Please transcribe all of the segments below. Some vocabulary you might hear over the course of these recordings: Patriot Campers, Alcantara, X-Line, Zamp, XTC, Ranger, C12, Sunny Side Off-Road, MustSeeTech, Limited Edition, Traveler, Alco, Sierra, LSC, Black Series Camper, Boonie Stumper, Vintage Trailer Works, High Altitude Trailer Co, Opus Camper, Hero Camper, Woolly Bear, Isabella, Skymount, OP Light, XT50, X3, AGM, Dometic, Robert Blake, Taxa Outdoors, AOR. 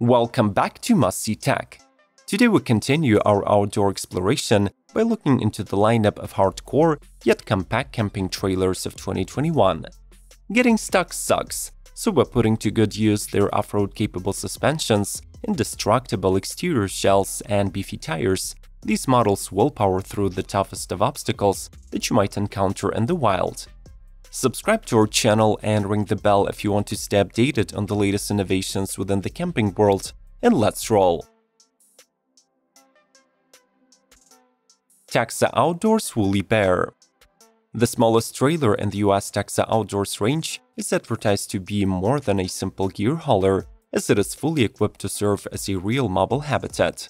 Welcome back to Must See Tech. Today we continue our outdoor exploration by looking into the lineup of hardcore yet compact camping trailers of 2021. Getting stuck sucks, so we're putting to good use their off-road capable suspensions, indestructible exterior shells and beefy tires. These models will power through the toughest of obstacles that you might encounter in the wild. Subscribe to our channel and ring the bell if you want to stay updated on the latest innovations within the camping world, and let's roll! Taxa Outdoors Woolly Bear. The smallest trailer in the US Taxa Outdoors range is advertised to be more than a simple gear hauler, as it is fully equipped to serve as a real mobile habitat.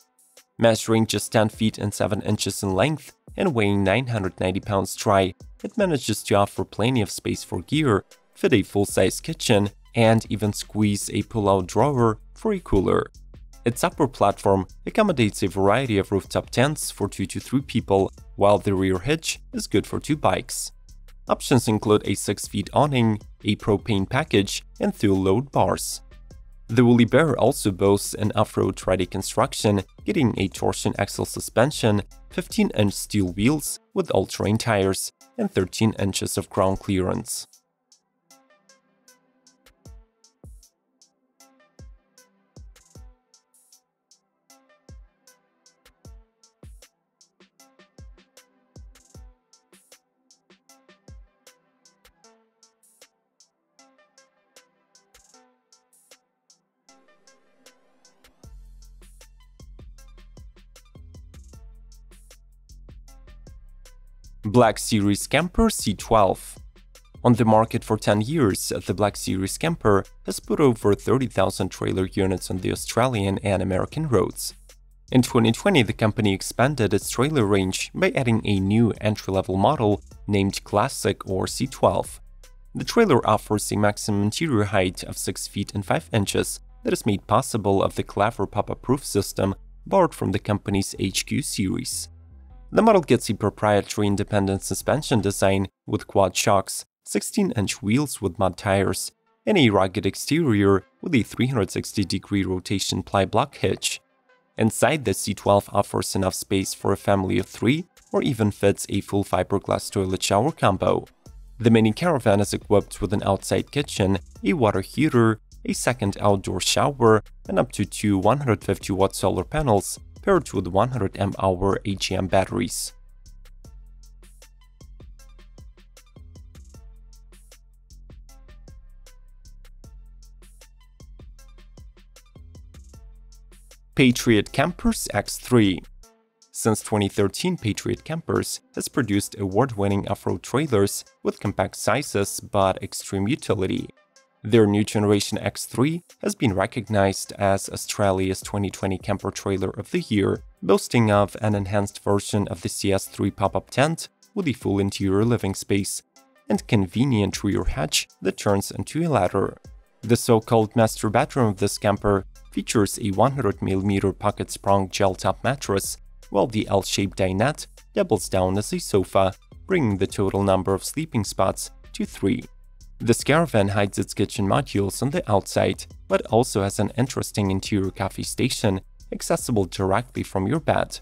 Measuring just 10 feet and 7 inches in length and weighing 990 pounds dry, it manages to offer plenty of space for gear, fit a full-size kitchen, and even squeeze a pull-out drawer for a cooler. Its upper platform accommodates a variety of rooftop tents for 2 to 3 people, while the rear hitch is good for 2 bikes. Options include a 6-feet awning, a propane package, and 2 load bars. The Woolly Bear also boasts an off-road ready construction, getting a torsion axle suspension, 15-inch steel wheels with all-terrain tires, and 13 inches of ground clearance. Black Series Camper C12. On the market for 10 years, the Black Series Camper has put over 30,000 trailer units on the Australian and American roads. In 2020, the company expanded its trailer range by adding a new entry-level model named Classic or C12. The trailer offers a maximum interior height of 6 feet and 5 inches that is made possible of the clever pop-up roof system borrowed from the company's HQ series. The model gets a proprietary independent suspension design with quad shocks, 16-inch wheels with mud tires, and a rugged exterior with a 360-degree rotation ply block hitch. Inside, the C12 offers enough space for a family of 3 or even fits a full fiberglass toilet shower combo. The mini caravan is equipped with an outside kitchen, a water heater, a second outdoor shower, and up to 2 150-watt solar panels, paired with 100 mAh AGM batteries. Patriot Campers X3. Since 2013, Patriot Campers has produced award-winning off-road trailers with compact sizes but extreme utility. Their new generation X3 has been recognized as Australia's 2020 Camper Trailer of the Year, boasting of an enhanced version of the CS3 pop-up tent with a full interior living space and convenient rear hatch that turns into a ladder. The so-called master bedroom of this camper features a 100mm pocket-sprung gel-top mattress, while the L-shaped dinette doubles down as a sofa, bringing the total number of sleeping spots to 3. This caravan hides its kitchen modules on the outside, but also has an interesting interior coffee station, accessible directly from your bed.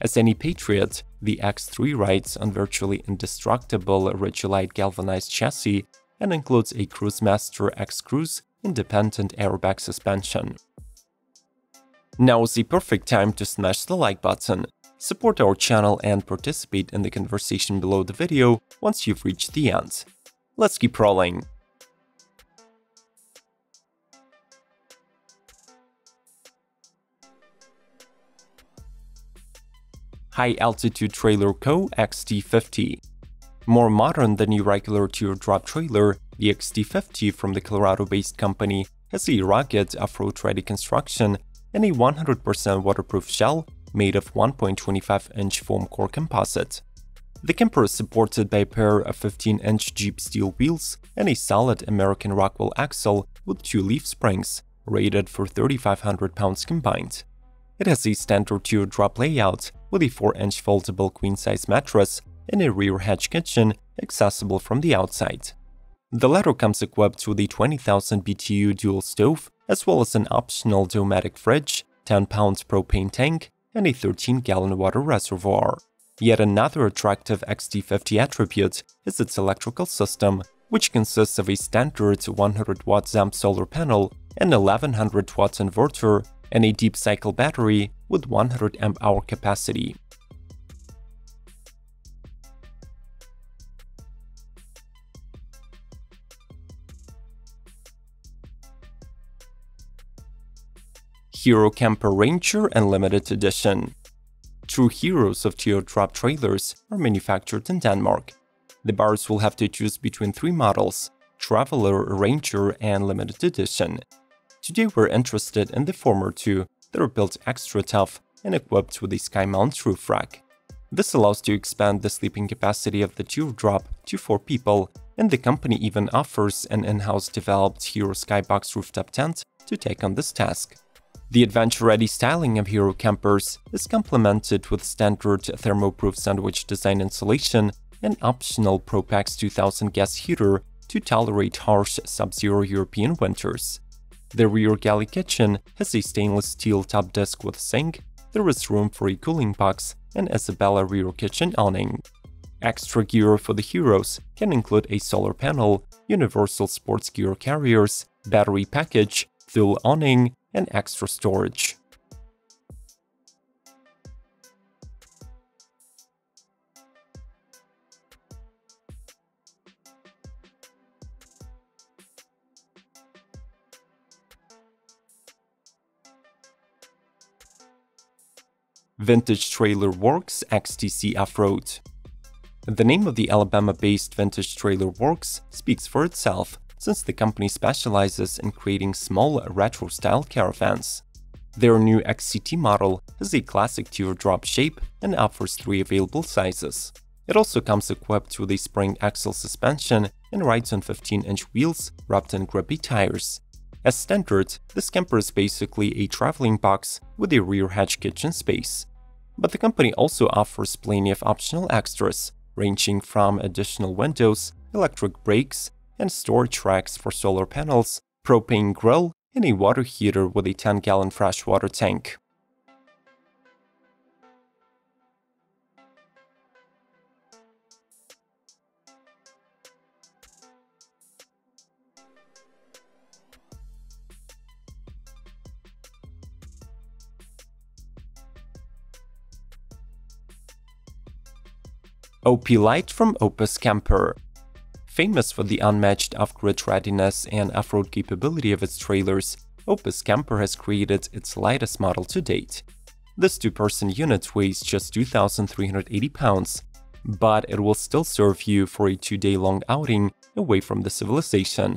As any Patriot, the X3 rides on virtually indestructible RIGILITE galvanized chassis and includes a Cruisemaster X-Cruise independent airbag suspension. Now is the perfect time to smash the like button. Support our channel and participate in the conversation below the video once you've reached the end. Let's keep rolling. High Altitude Trailer Co. XT50. More modern than your regular teardrop trailer, the XT50 from the Colorado-based company has a rugged off-road ready construction and a 100% waterproof shell made of 1.25-inch foam core composite. The camper is supported by a pair of 15-inch Jeep steel wheels and a solid American Rockwell axle with 2 leaf springs, rated for 3,500 pounds combined. It has a standard teardrop layout with a 4-inch foldable queen-size mattress and a rear hatch kitchen accessible from the outside. The latter comes equipped with a 20,000 BTU dual stove as well as an optional Dometic fridge, 10 pounds propane tank, and a 13-gallon water reservoir. Yet another attractive XT50 attribute is its electrical system, which consists of a standard 100-watt Zamp solar panel, an 1100-watt inverter, and a deep cycle battery with 100 amp-hour capacity. Hero Camper Ranger and Limited Edition. True heroes of teardrop trailers are manufactured in Denmark. The buyers will have to choose between three models: Traveler, Ranger, and Limited Edition. Today we're interested in the former two that are built extra tough and equipped with a Skymount roof rack. This allows to expand the sleeping capacity of the teardrop to 4 people, and the company even offers an in-house developed Hero Skybox rooftop tent to take on this task. The adventure-ready styling of Hero Campers is complemented with standard thermoproof sandwich design insulation and optional ProPax 2000 gas heater to tolerate harsh sub-zero European winters. The rear galley kitchen has a stainless steel top desk with sink, there is room for a cooling box and Isabella rear kitchen awning. Extra gear for the heroes can include a solar panel, universal sports gear carriers, battery package, dual awning, and extra storage. Vintage Trailer Works XTC Off-Road. The name of the Alabama-based Vintage Trailer Works speaks for itself, since the company specializes in creating small, retro-style caravans. Their new XCT model has a classic teardrop shape and offers 3 available sizes. It also comes equipped with a spring axle suspension and rides on 15-inch wheels wrapped in grippy tires. As standard, this camper is basically a traveling box with a rear hatch kitchen space. But the company also offers plenty of optional extras, ranging from additional windows, electric brakes, and storage racks for solar panels, propane grill, and a water heater with a 10-gallon freshwater tank. OP Light from Opus Camper. Famous for the unmatched off-grid readiness and off-road capability of its trailers, Opus Camper has created its lightest model to date. This 2-person unit weighs just 2,380 pounds, but it will still serve you for a 2-day-long outing away from the civilization.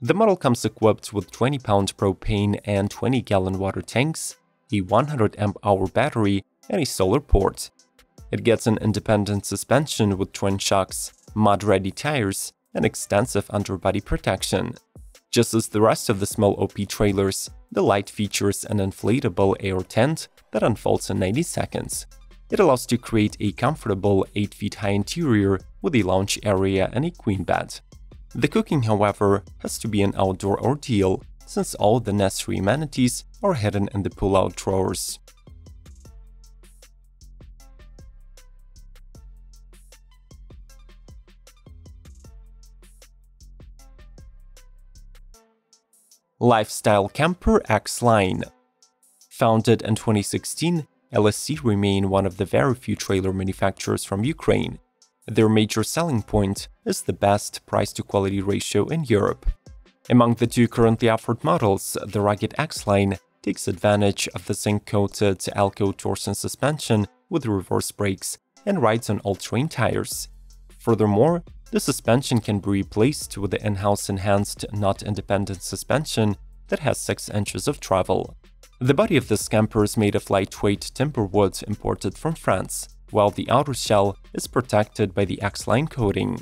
The model comes equipped with 20-pound propane and 20-gallon water tanks, a 100-amp-hour battery, and a solar port. It gets an independent suspension with twin shocks, mud-ready tires, and extensive underbody protection. Just as the rest of the small OP trailers, the Light features an inflatable air tent that unfolds in 90 seconds. It allows to create a comfortable 8 feet high interior with a lounge area and a queen bed. The cooking, however, has to be an outdoor ordeal, since all the necessary amenities are hidden in the pull-out drawers. Lifestyle Camper X-Line. Founded in 2016, LSC remain one of the very few trailer manufacturers from Ukraine. Their major selling point is the best price-to-quality ratio in Europe. Among the 2 currently offered models, the rugged X-Line takes advantage of the zinc-coated Alco torsion suspension with reverse brakes and rides on all-terrain tires. Furthermore, the suspension can be replaced with the in-house enhanced knot-independent suspension that has 6 inches of travel. The body of this camper is made of lightweight timber wood imported from France, while the outer shell is protected by the X-Line coating.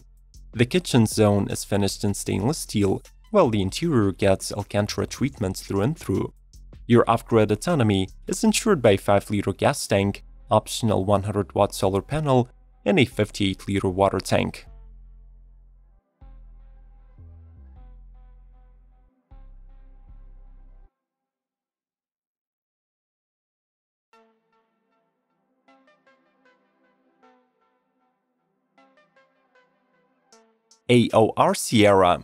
The kitchen zone is finished in stainless steel, while the interior gets Alcantara treatments through and through. Your off-grid autonomy is ensured by a 5-liter gas tank, optional 100-watt solar panel, and a 58-liter water tank. AOR Sierra.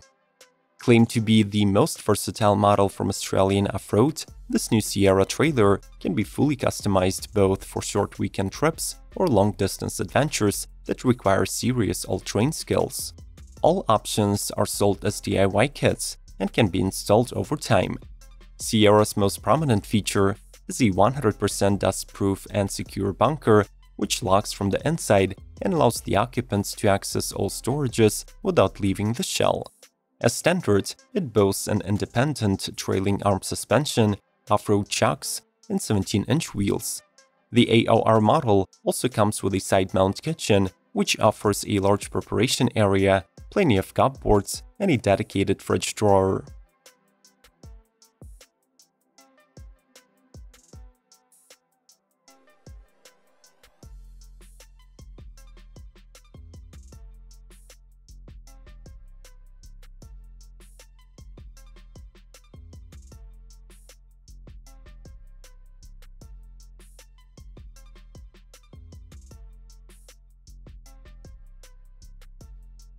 Claimed to be the most versatile model from Australian off-road, this new Sierra trailer can be fully customized both for short weekend trips or long-distance adventures that require serious all-terrain skills. All options are sold as DIY kits and can be installed over time. Sierra's most prominent feature is a 100% dust-proof and secure bunker, which locks from the inside and allows the occupants to access all storages without leaving the shell. As standard, it boasts an independent trailing arm suspension, off-road shocks, and 17-inch wheels. The AOR model also comes with a side-mount kitchen, which offers a large preparation area, plenty of cupboards, and a dedicated fridge drawer.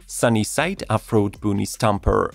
Sunny Side Off-Road Boonie Stumper.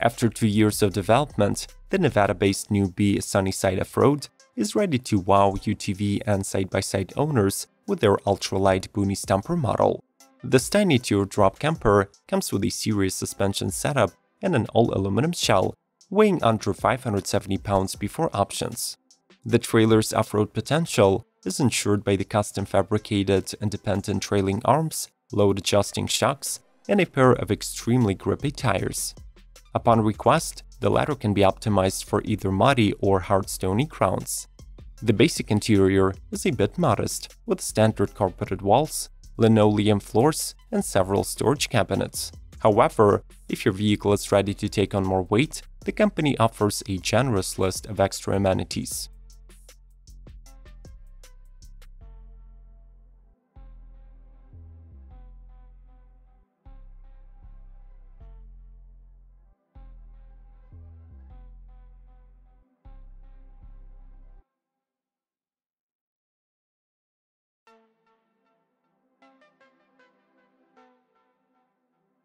After 2 years of development, the Nevada-based newbie Sunny Side Off-Road is ready to wow UTV and side-by-side owners with their ultralight Boonie Stumper model. This tiny teardrop camper comes with a serious suspension setup and an all-aluminum shell, weighing under 570 pounds before options. The trailer's off-road potential is ensured by the custom-fabricated independent trailing arms, load-adjusting shocks, and a pair of extremely grippy tires. Upon request, the latter can be optimized for either muddy or hard stony grounds. The basic interior is a bit modest, with standard carpeted walls, linoleum floors, and several storage cabinets. However, if your vehicle is ready to take on more weight, the company offers a generous list of extra amenities.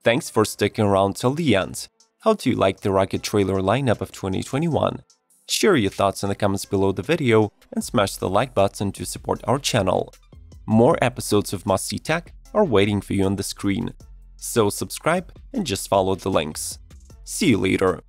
Thanks for sticking around till the end. How do you like the rugged trailer lineup of 2021? Share your thoughts in the comments below the video and smash the like button to support our channel. More episodes of Must See Tech are waiting for you on the screen, so subscribe and just follow the links. See you later!